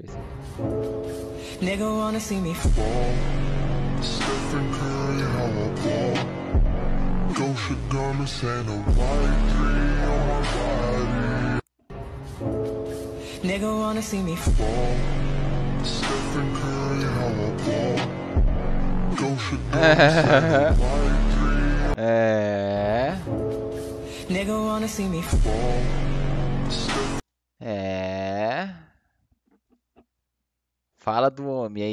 veces. Fala do homem aí.